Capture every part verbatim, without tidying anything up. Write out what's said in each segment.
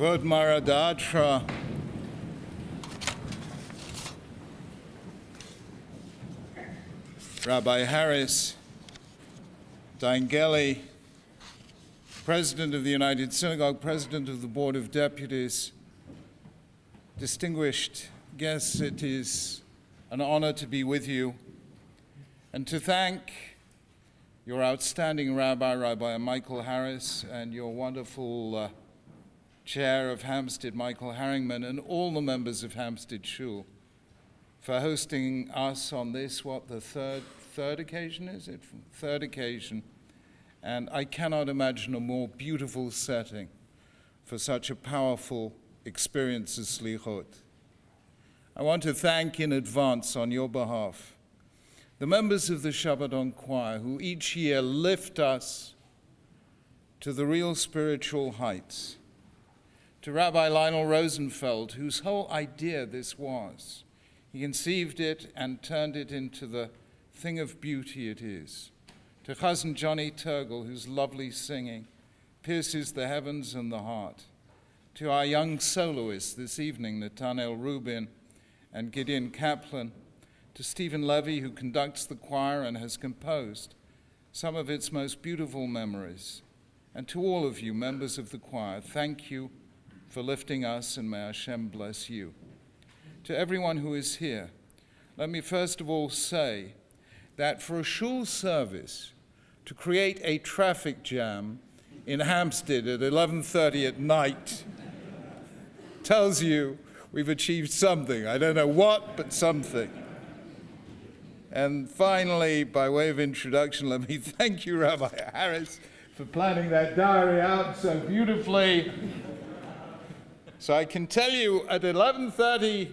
Vodmara D'Atra. Rabbi Harris, Dangeli, President of the United Synagogue, President of the Board of Deputies, distinguished guests, it is an honor to be with you and to thank your outstanding rabbi, Rabbi Michael Harris, and your wonderful uh, chair of Hampstead, Michael Harringman, and all the members of Hampstead Shul for hosting us on this, what, the third, third occasion, is it? Third occasion. And I cannot imagine a more beautiful setting for such a powerful experience as Selichot. I want to thank in advance, on your behalf, the members of the Shabbaton Choir who each year lift us to the real spiritual heights, to Rabbi Lionel Rosenfeld, whose whole idea this was. He conceived it and turned it into the thing of beauty it is. To Chazan Johnny Turgel, whose lovely singing pierces the heavens and the heart. To our young soloists this evening, Nathaniel Rubin and Gideon Kaplan. To Stephen Levy, who conducts the choir and has composed some of its most beautiful memories. And to all of you, members of the choir, thank you for lifting us, and may Hashem bless you. To everyone who is here, let me first of all say that for a shul service to create a traffic jam in Hampstead at eleven thirty at night tells you we've achieved something. I don't know what, but something. And finally, by way of introduction, let me thank you, Rabbi Harris, for planning that diary out so beautifully. So I can tell you at eleven thirty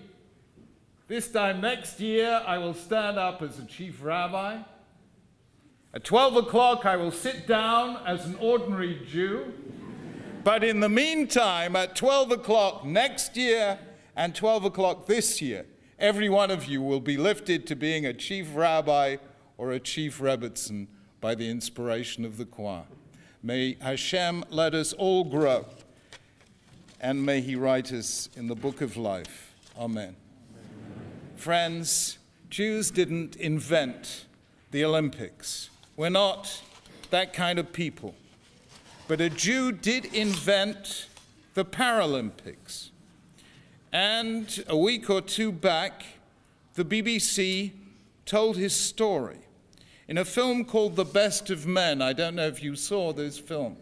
this time next year, I will stand up as a chief rabbi. At twelve o'clock, I will sit down as an ordinary Jew. But in the meantime, at twelve o'clock next year and twelve o'clock this year, every one of you will be lifted to being a chief rabbi or a chief rebbetzin by the inspiration of the choir. May Hashem let us all grow, and may He write us in the book of life. Amen. Friends, Jews didn't invent the Olympics. We're not that kind of people. But a Jew did invent the Paralympics. And a week or two back, the B B C told his story in a film called The Best of Men. I don't know if you saw this film.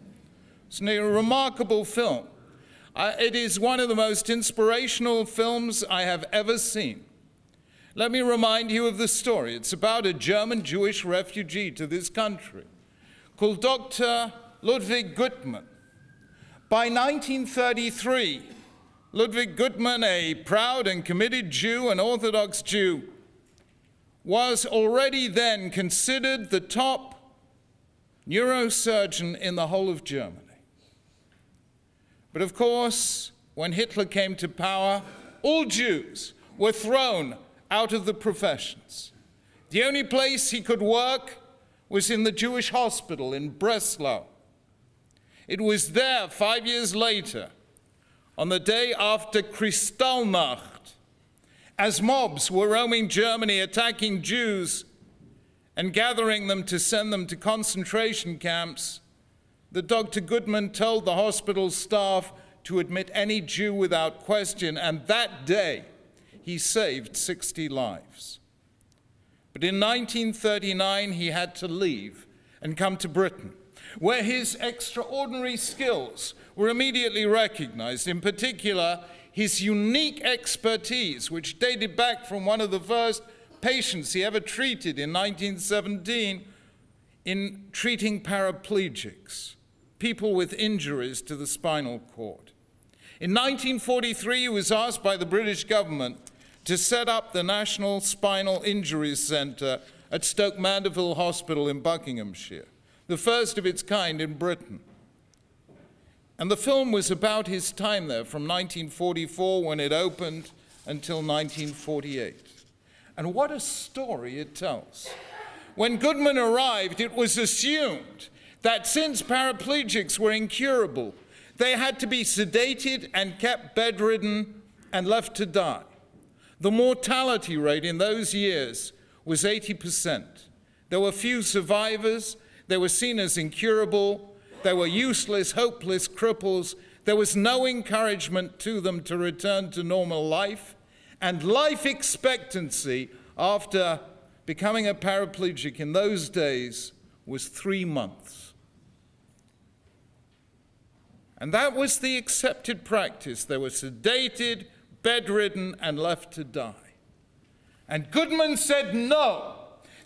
It's a remarkable film. Uh, it is one of the most inspirational films I have ever seen. Let me remind you of the story. It's about a German Jewish refugee to this country called Doctor Ludwig Guttmann. By nineteen thirty-three, Ludwig Guttmann, a proud and committed Jew, an Orthodox Jew, was already then considered the top neurosurgeon in the whole of Germany. But of course, when Hitler came to power, all Jews were thrown out of the professions. The only place he could work was in the Jewish hospital in Breslau. It was there five years later, on the day after Kristallnacht, as mobs were roaming Germany, attacking Jews and gathering them to send them to concentration camps, that Doctor Guttmann told the hospital staff to admit any Jew without question, and that day, he saved sixty lives. But in nineteen thirty-nine, he had to leave and come to Britain, where his extraordinary skills were immediately recognized, in particular, his unique expertise, which dated back from one of the first patients he ever treated in nineteen seventeen, in treating paraplegics, people with injuries to the spinal cord. In nineteen forty-three, he was asked by the British government to set up the National Spinal Injury Centre at Stoke Mandeville Hospital in Buckinghamshire, the first of its kind in Britain. And the film was about his time there from nineteen forty-four, when it opened, until nineteen forty-eight. And what a story it tells. When Guttmann arrived, it was assumed that since paraplegics were incurable, They had to be sedated and kept bedridden and left to die. The mortality rate in those years was eighty percent. There were few survivors. They were seen as incurable. They were useless, hopeless cripples. There was no encouragement to them to return to normal life. And life expectancy after becoming a paraplegic in those days was three months. And that was the accepted practice. They were sedated, bedridden, and left to die. And Guttmann said, no,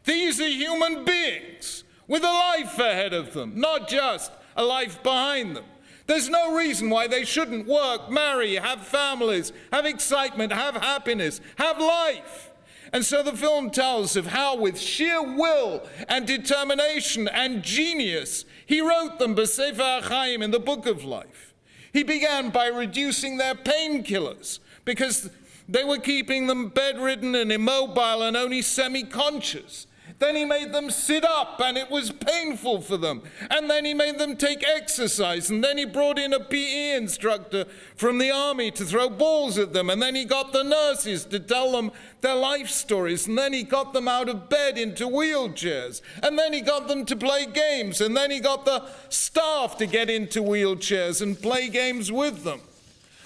these are human beings with a life ahead of them, not just a life behind them. There's no reason why they shouldn't work, marry, have families, have excitement, have happiness, have life. And so the film tells of how, with sheer will and determination and genius, he wrote them besefer hachayim, in the book of life. He began by reducing their painkillers because they were keeping them bedridden and immobile and only semi-conscious. Then he made them sit up, and it was painful for them. And then he made them take exercise. And then he brought in a P E instructor from the army to throw balls at them. And then he got the nurses to tell them their life stories. And then he got them out of bed into wheelchairs. And then he got them to play games. And then he got the staff to get into wheelchairs and play games with them.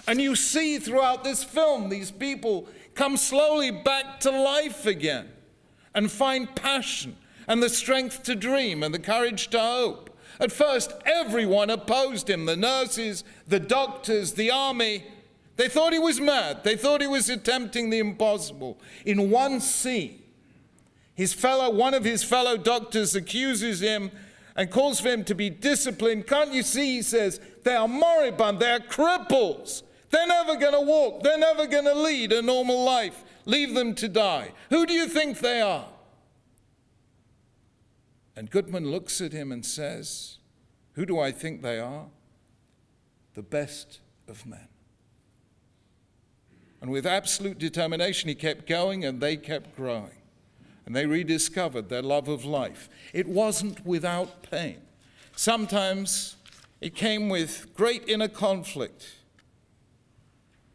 And you see throughout this film, these people come slowly back to life again and find passion and the strength to dream and the courage to hope. At first, everyone opposed him, the nurses, the doctors, the army. They thought he was mad. They thought he was attempting the impossible. In one scene, his fellow, one of his fellow doctors accuses him and calls for him to be disciplined. Can't you see, he says, they are moribund, they are cripples. They're never going to walk. They're never going to lead a normal life. Leave them to die. Who do you think they are? And Guttmann looks at him and says, who do I think they are? The best of men. And with absolute determination, he kept going, and they kept growing. And they rediscovered their love of life. It wasn't without pain. Sometimes it came with great inner conflict.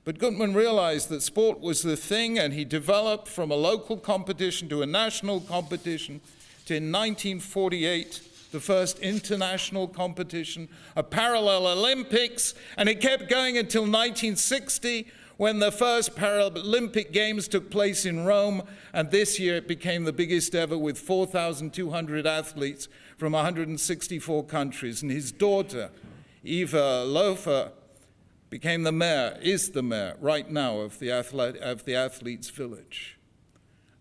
But Guttmann realized that sport was the thing, and he developed from a local competition to a national competition to, in nineteen forty-eight, the first international competition, a parallel Olympics, and it kept going until nineteen sixty, when the first Paralympic Games took place in Rome, and this year it became the biggest ever, with four thousand two hundred athletes from one hundred sixty-four countries. And his daughter, Eva Lofer, became the mayor, is the mayor right now of the, athlete, of the athletes' village.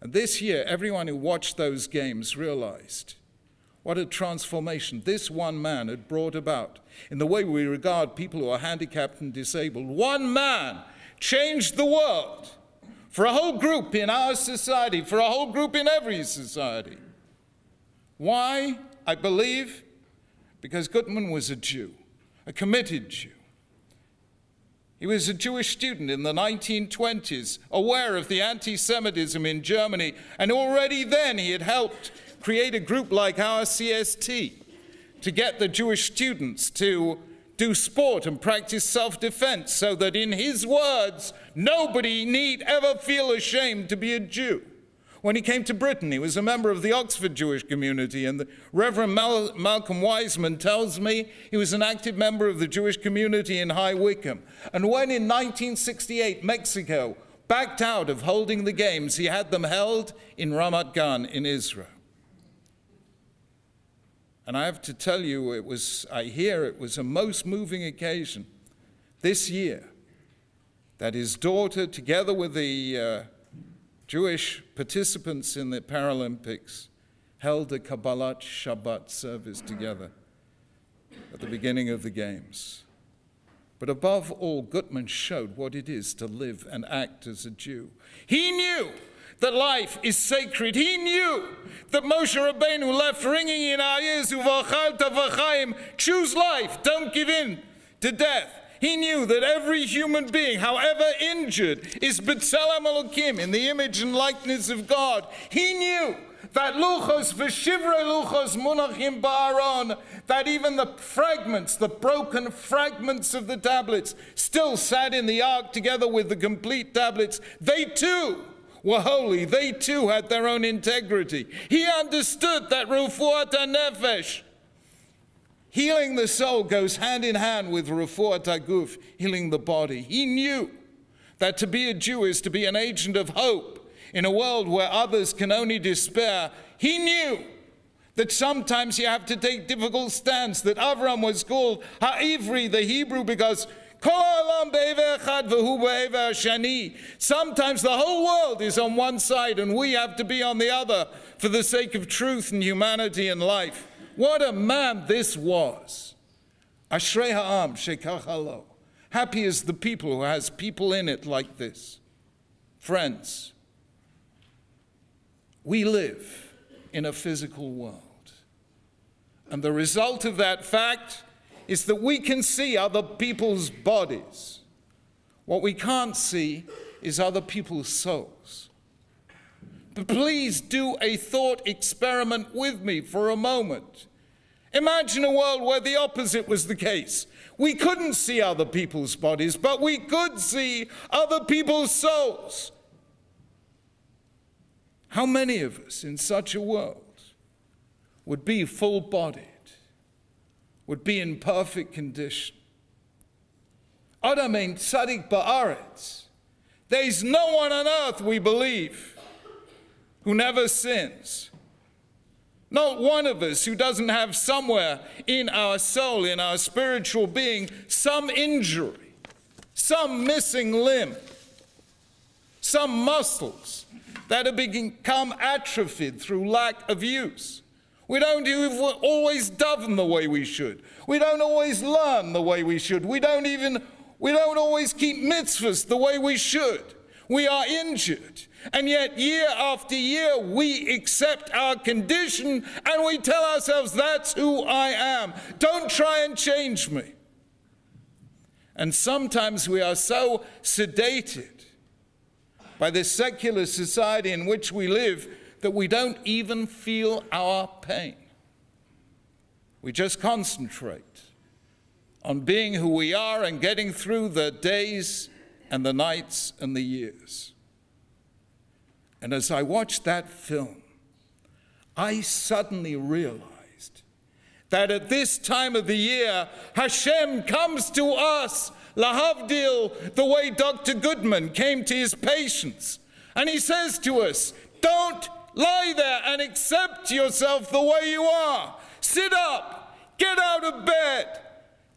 And this year, everyone who watched those games realized what a transformation this one man had brought about in the way we regard people who are handicapped and disabled. One man changed the world for a whole group in our society, for a whole group in every society. Why? I believe because Guttmann was a Jew, a committed Jew. He was a Jewish student in the nineteen twenties, aware of the anti-Semitism in Germany, and already then he had helped create a group like our C S T to get the Jewish students to do sport and practice self-defense so that, in his words, nobody need ever feel ashamed to be a Jew. When he came to Britain, he was a member of the Oxford Jewish community, and the Reverend Mal Malcolm Wiseman tells me he was an active member of the Jewish community in High Wycombe. And when in nineteen sixty-eight Mexico backed out of holding the games, he had them held in Ramat Gan in Israel. And I have to tell you, it was, I hear it was a most moving occasion this year that his daughter, together with the uh, Jewish participants in the Paralympics, held a Kabbalat Shabbat service together at the beginning of the Games. But above all, Guttmann showed what it is to live and act as a Jew. He knew that life is sacred. He knew that Moshe Rabbeinu left ringing in our ears, "Uvachalta v'chaim," choose life, don't give in to death. He knew that every human being, however injured, is b'tzelem elohim, in the image and likeness of God. He knew that luchos v'shivrei luchos munachim ba'aron, that even the fragments, the broken fragments of the tablets still sat in the ark together with the complete tablets. They too were holy. They too had their own integrity. He understood that Rufuat HaNefesh, healing the soul, goes hand in hand with Refo'a Taguf, healing the body. He knew that to be a Jew is to be an agent of hope in a world where others can only despair. He knew that sometimes you have to take difficult stands, that Avram was called Ha'ivri, the Hebrew, because sometimes the whole world is on one side and we have to be on the other for the sake of truth and humanity and life. What a man this was. Ashrei ha'am shekach halo. Happy is the people who has people in it like this. Friends, we live in a physical world. And the result of that fact is that we can see other people's bodies. What we can't see is other people's souls. But please do a thought experiment with me for a moment. Imagine a world where the opposite was the case. We couldn't see other people's bodies, but we could see other people's souls. How many of us in such a world would be full-bodied, would be in perfect condition? Adam ein tzadik ba'aretz. There is no one on earth, we believe, who never sins. Not one of us who doesn't have somewhere in our soul, in our spiritual being, some injury, some missing limb, some muscles that have become atrophied through lack of use. We don't always daven the way we should. We don't always learn the way we should. We don't even, we don't always keep mitzvahs the way we should. We are injured. And yet, year after year, we accept our condition and we tell ourselves, that's who I am. Don't try and change me. And sometimes we are so sedated by the secular society in which we live that we don't even feel our pain. We just concentrate on being who we are and getting through the days and the nights and the years. And as I watched that film, I suddenly realized that at this time of the year, Hashem comes to us, lahavdil, the way Doctor Guttmann came to his patients. And he says to us, don't lie there and accept yourself the way you are. Sit up, get out of bed.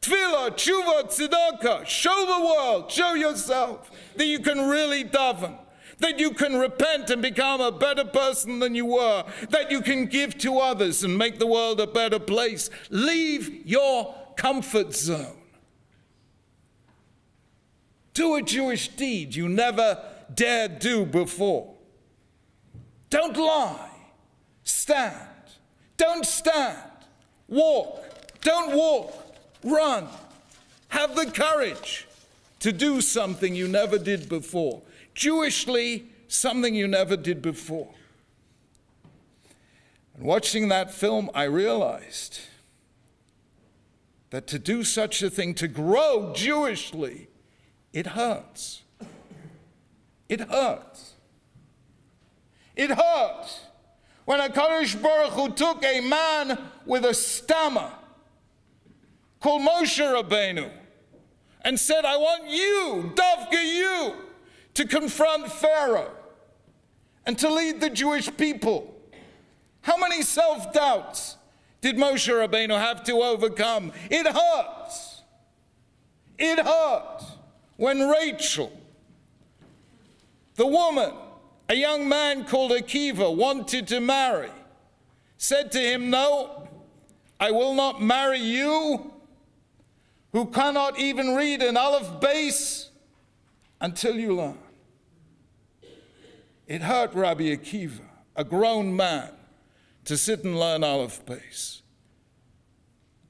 Tefillah, tshuva, tzedakah, show the world, show yourself that you can really daven, that you can repent and become a better person than you were, that you can give to others and make the world a better place. Leave your comfort zone. Do a Jewish deed you never dared do before. Don't lie. Stand. Don't stand. Walk. Don't walk. Run. Have the courage to do something you never did before. Jewishly, something you never did before. And watching that film, I realized that to do such a thing, to grow Jewishly, it hurts. It hurts. It hurts when a Kodesh Baruch Hu took a man with a stammer called Moshe Rabbeinu and said, I want you, Dafka you, to confront Pharaoh and to lead the Jewish people. How many self-doubts did Moshe Rabbeinu have to overcome? It hurts. It hurts when Rachel, the woman a young man called Akiva wanted to marry, said to him, no, I will not marry you who cannot even read an Aleph Beis until you learn. It hurt Rabbi Akiva, a grown man, to sit and learn Aleph Beis.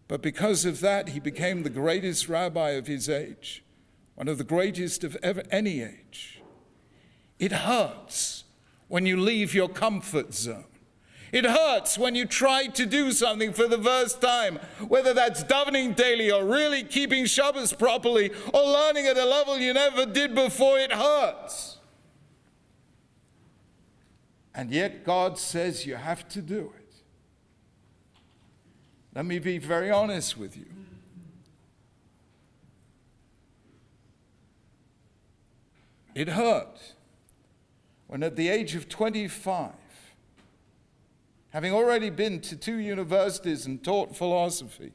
But because of that, he became the greatest rabbi of his age, one of the greatest of ever, any age. It hurts when you leave your comfort zone. It hurts when you try to do something for the first time, whether that's davening daily or really keeping Shabbos properly or learning at a level you never did before. It hurts. And yet God says you have to do it. Let me be very honest with you. It hurt when at the age of twenty-five, having already been to two universities and taught philosophy,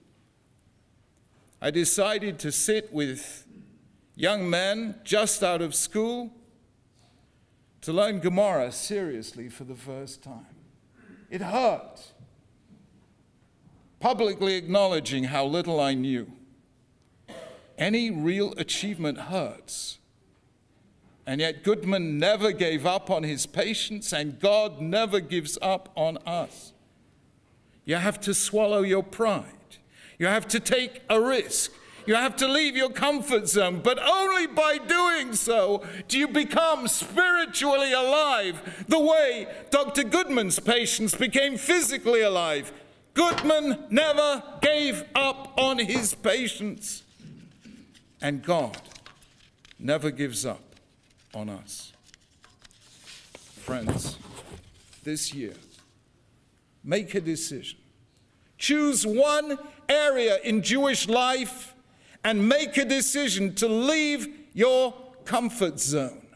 I decided to sit with young men just out of school to learn Gemara seriously for the first time. It hurt, publicly acknowledging how little I knew. Any real achievement hurts. And yet Guttmann never gave up on his patience, and God never gives up on us. You have to swallow your pride. You have to take a risk. You have to leave your comfort zone, but only by doing so do you become spiritually alive, the way Doctor Guttmann's patients became physically alive. Guttmann never gave up on his patients, and God never gives up on us. Friends, this year, make a decision. Choose one area in Jewish life and make a decision to leave your comfort zone.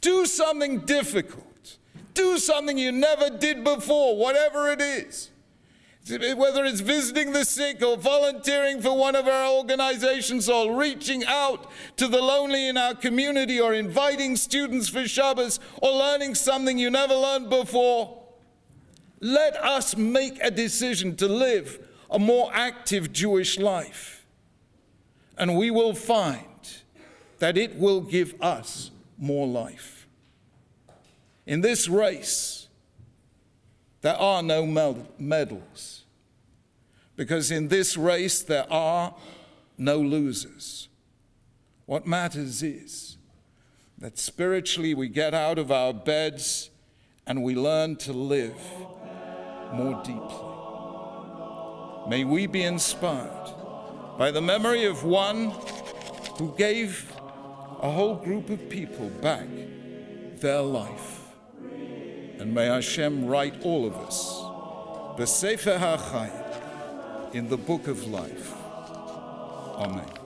Do something difficult. Do something you never did before, whatever it is. Whether it's visiting the sick or volunteering for one of our organizations or reaching out to the lonely in our community or inviting students for Shabbos or learning something you never learned before. Let us make a decision to live a more active Jewish life, and we will find that it will give us more life. In this race, there are no medals, because in this race there are no losers. What matters is that spiritually we get out of our beds and we learn to live more deeply. May we be inspired by the memory of one who gave a whole group of people back their life. And may Hashem write all of us besefer hachayim, in the book of life. Amen.